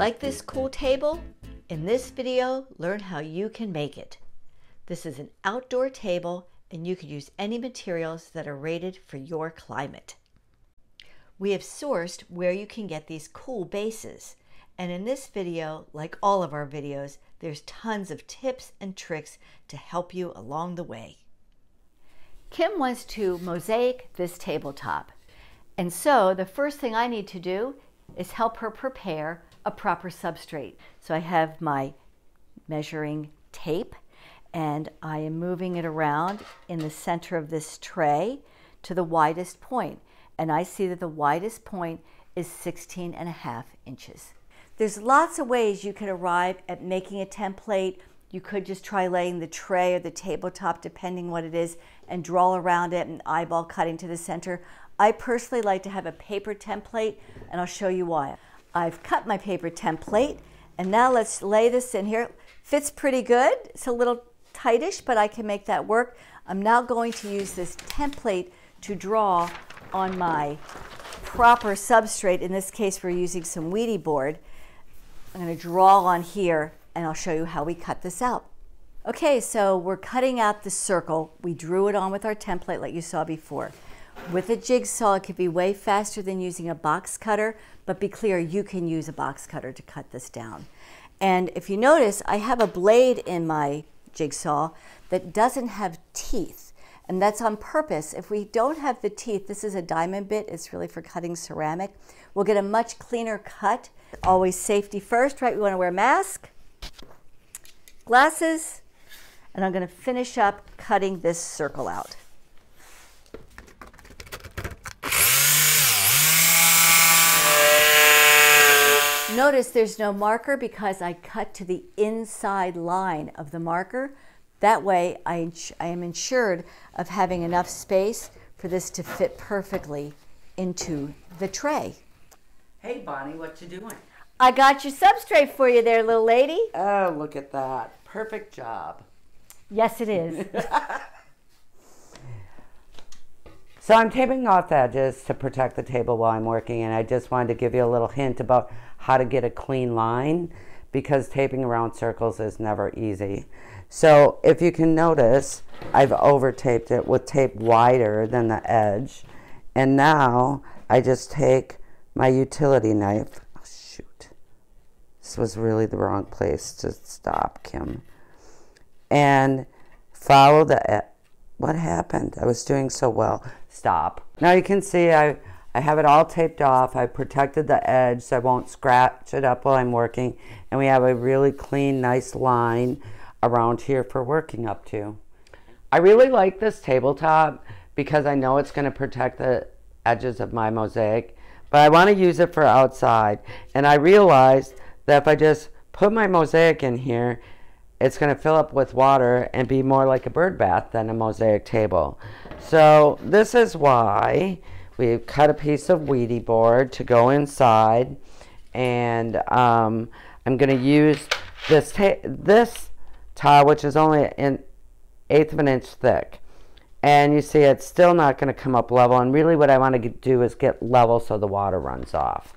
Like this cool table? In this video, learn how you can make it. This is an outdoor table and you can use any materials that are rated for your climate. We have sourced where you can get these cool bases. And in this video, like all of our videos, there's tons of tips and tricks to help you along the way. Kim wants to mosaic this tabletop. And so the first thing I need to do is help her prepare a proper substrate. So I have my measuring tape and I am moving it around in the center of this tray to the widest point. And I see that the widest point is 16.5 inches. There's lots of ways you can arrive at making a template. You could just try laying the tray or the tabletop, depending what it is, and draw around it and eyeball cutting to the center. I personally like to have a paper template, and I'll show you why. I've cut my paper template, and now let's lay this in here. Fits pretty good. It's a little tightish, but I can make that work. I'm now going to use this template to draw on my proper substrate. In this case, we're using some Wedi board. I'm going to draw on here, and I'll show you how we cut this out. Okay, so we're cutting out the circle. We drew it on with our template like you saw before. With a jigsaw, it could be way faster than using a box cutter, but be clear, you can use a box cutter to cut this down. And if you notice, I have a blade in my jigsaw that doesn't have teeth, and that's on purpose. If we don't have the teeth, this is a diamond bit, it's really for cutting ceramic, we'll get a much cleaner cut. Always safety first, right? We want to wear a mask, glasses, and I'm going to finish up cutting this circle out. Notice there's no marker because I cut to the inside line of the marker. That way I am ensured of having enough space for this to fit perfectly into the tray. Hey Bonnie, what you doing? I got your substrate for you there, little lady. Oh, look at that. Perfect job. Yes, it is. So I'm taping off the edges to protect the table while I'm working, and I just wanted to give you a little hint about how to get a clean line, because taping around circles is never easy. So if you can notice, I've over taped it with tape wider than the edge, and now I just take my utility knife. Oh, shoot, this was really the wrong place to stop, Kim. And follow the, what happened? I was doing so well. Stop. Now you can see I have it all taped off. I protected the edge so I won't scratch it up while I'm working. And we have a really clean, nice line around here for working up to. I really like this tabletop because I know it's going to protect the edges of my mosaic, but I want to use it for outside. And I realized that if I just put my mosaic in here, it's going to fill up with water and be more like a bird bath than a mosaic table. So this is why we've cut a piece of Wedi board to go inside, and I'm going to use this tile, which is only an 1/8 of an inch thick. And you see it's still not going to come up level, and really what I want to do is get level so the water runs off.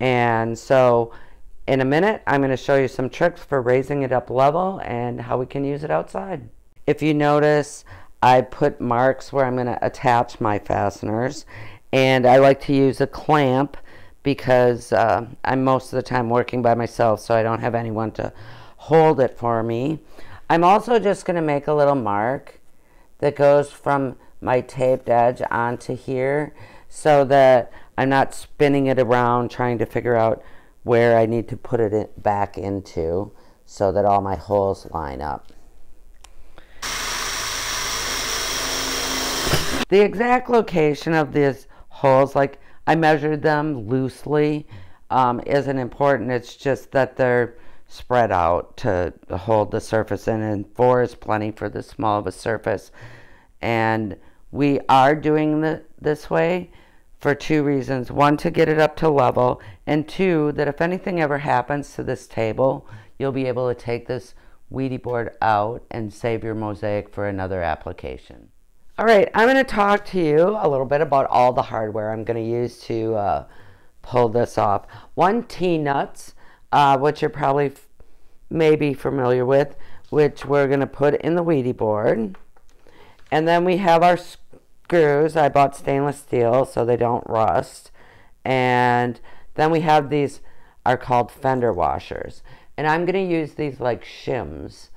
And so in a minute, I'm going to show you some tricks for raising it up level and how we can use it outside. If you notice, I put marks where I'm going to attach my fasteners, and I like to use a clamp because I'm most of the time working by myself, so I don't have anyone to hold it for me. I'm also just going to make a little mark that goes from my taped edge onto here so that I'm not spinning it around trying to figure out where I need to put it back into so that all my holes line up. The exact location of these holes, like I measured them loosely, isn't important. It's just that they're spread out to hold the surface in, and 4 is plenty for this small of a surface. And we are doing this way for 2 reasons. 1, to get it up to level, and 2, that if anything ever happens to this table, you'll be able to take this Wedi board out and save your mosaic for another application. All right, I'm going to talk to you a little bit about all the hardware I'm going to use to pull this off. One, T-nuts. which you're probably maybe familiar with, which we're going to put in the Wedi board. And then we have our screws. I bought stainless steel so they don't rust. And then we have these are called Fender Washers. And I'm going to use these like shims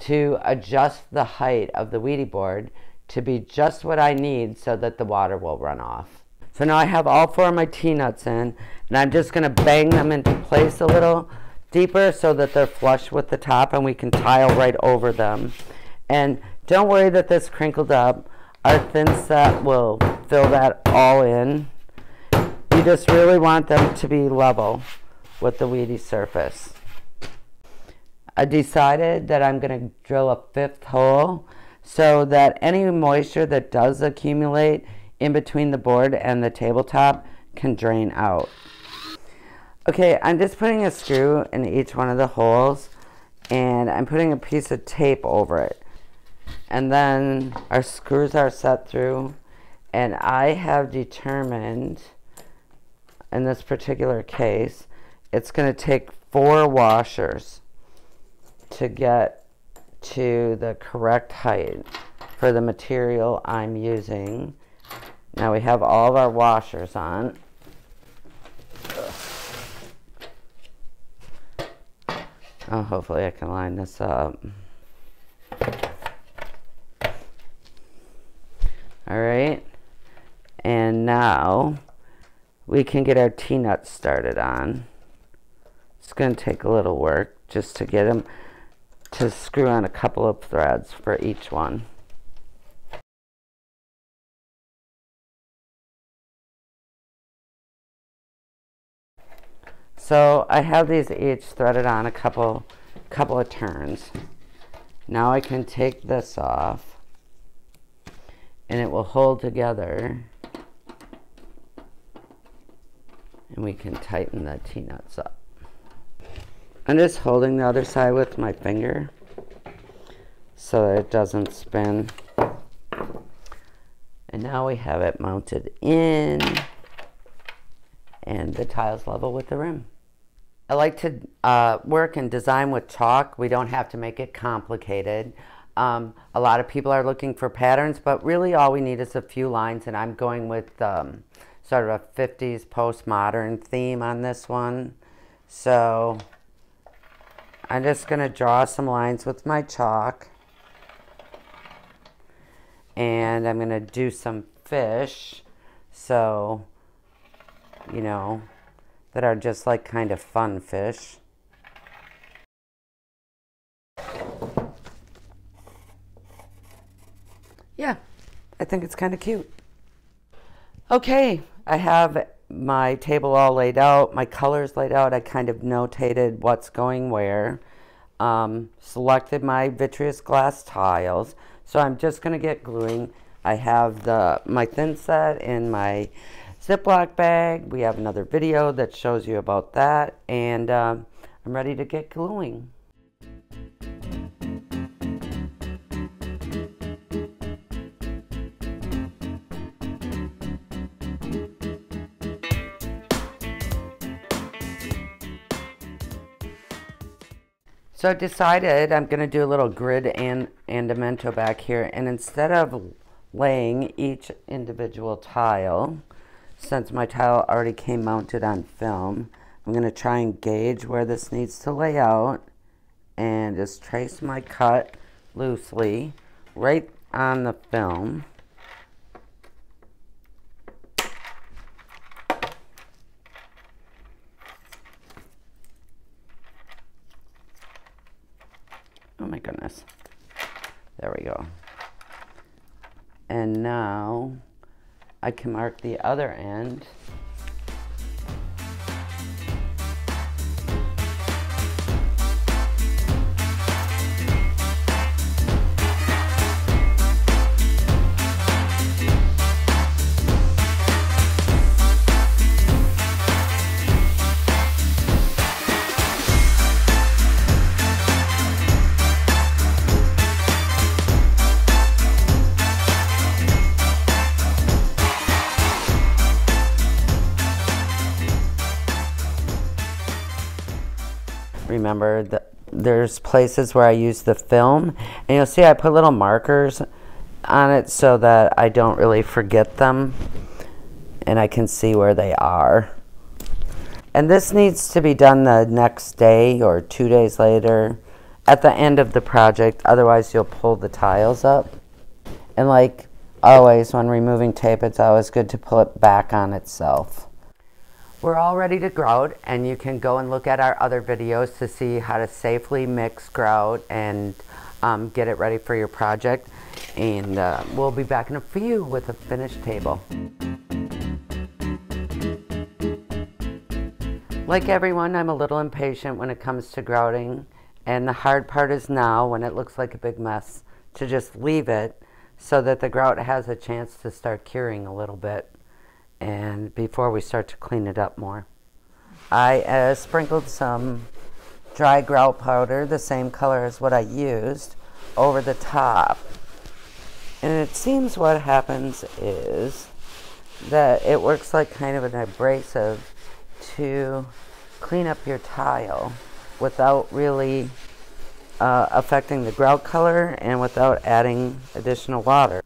to adjust the height of the Wedi board to be just what I need so that the water will run off. So now I have all four of my T-nuts in, and I'm just going to bang them into place a little deeper so that they're flush with the top and we can tile right over them. And don't worry that this crinkled up. Our thin set will fill that all in. You just really want them to be level with the Wedi surface. I decided that I'm going to drill a fifth hole so that any moisture that does accumulate in between the board and the tabletop can drain out. Okay, I'm just putting a screw in each one of the holes, and I'm putting a piece of tape over it. And then our screws are set through, and I have determined, in this particular case, it's going to take 4 washers to get to the correct height for the material I'm using. Now we have all of our washers on. Oh, hopefully I can line this up. All right, and now we can get our T-nuts started on. It's going to take a little work just to get them to screw on a couple of threads for each one. So I have these each threaded on a couple of turns. Now I can take this off and it will hold together, and we can tighten the T-nuts up. I'm just holding the other side with my finger so that it doesn't spin. And now we have it mounted in, and the tile's level with the rim. I like to work and design with chalk. We don't have to make it complicated. A lot of people are looking for patterns, but really all we need is a few lines, and I'm going with sort of a 50s postmodern theme on this one. So I'm just going to draw some lines with my chalk, and I'm going to do some fish, so, you know, that are just like kind of fun fish. Yeah, I think it's kind of cute. Okay, I have my table all laid out, my colors laid out. I kind of notated what's going where. Selected my vitreous glass tiles. So I'm just going to get gluing. I have my thin set in my Ziploc bag. We have another video that shows you about that. And I'm ready to get gluing. So I decided I'm going to do a little grid and andamento back here, and instead of laying each individual tile, since my tile already came mounted on film, I'm going to try and gauge where this needs to lay out and just trace my cut loosely right on the film. Oh my goodness. There we go. And now I can mark the other end. remember that there's places where I use the film, and you'll see I put little markers on it so that I don't really forget them and I can see where they are. And this needs to be done the next day or 2 days later at the end of the project, otherwise you'll pull the tiles up. And like always, when removing tape, it's always good to pull it back on itself. We're all ready to grout, and you can go and look at our other videos to see how to safely mix grout and get it ready for your project. And we'll be back in a few with a finished table. Like everyone, I'm a little impatient when it comes to grouting, and the hard part is now, when it looks like a big mess, to just leave it so that the grout has a chance to start curing a little bit and before we start to clean it up more. I sprinkled some dry grout powder, the same color as what I used, over the top. And it seems what happens is that it works like kind of an abrasive to clean up your tile without really affecting the grout color and without adding additional water.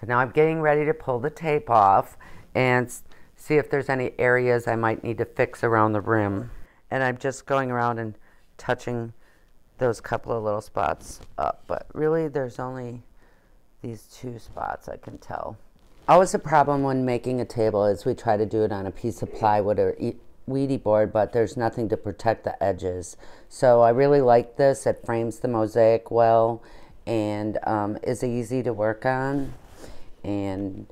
So now I'm getting ready to pull the tape off and see if there's any areas I might need to fix around the rim. And I'm just going around and touching those couple of little spots up, but really there's only these two spots I can tell. Always a problem when making a table is we try to do it on a piece of plywood or Wedi board, but there's nothing to protect the edges. So I really like this. It frames the mosaic well and is easy to work on and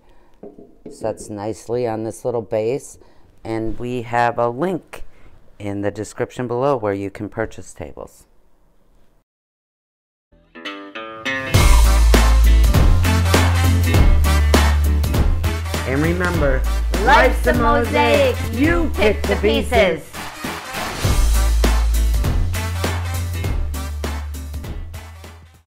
sets nicely on this little base. And we have a link in the description below where you can purchase tables. And remember, life's a mosaic, you pick the pieces.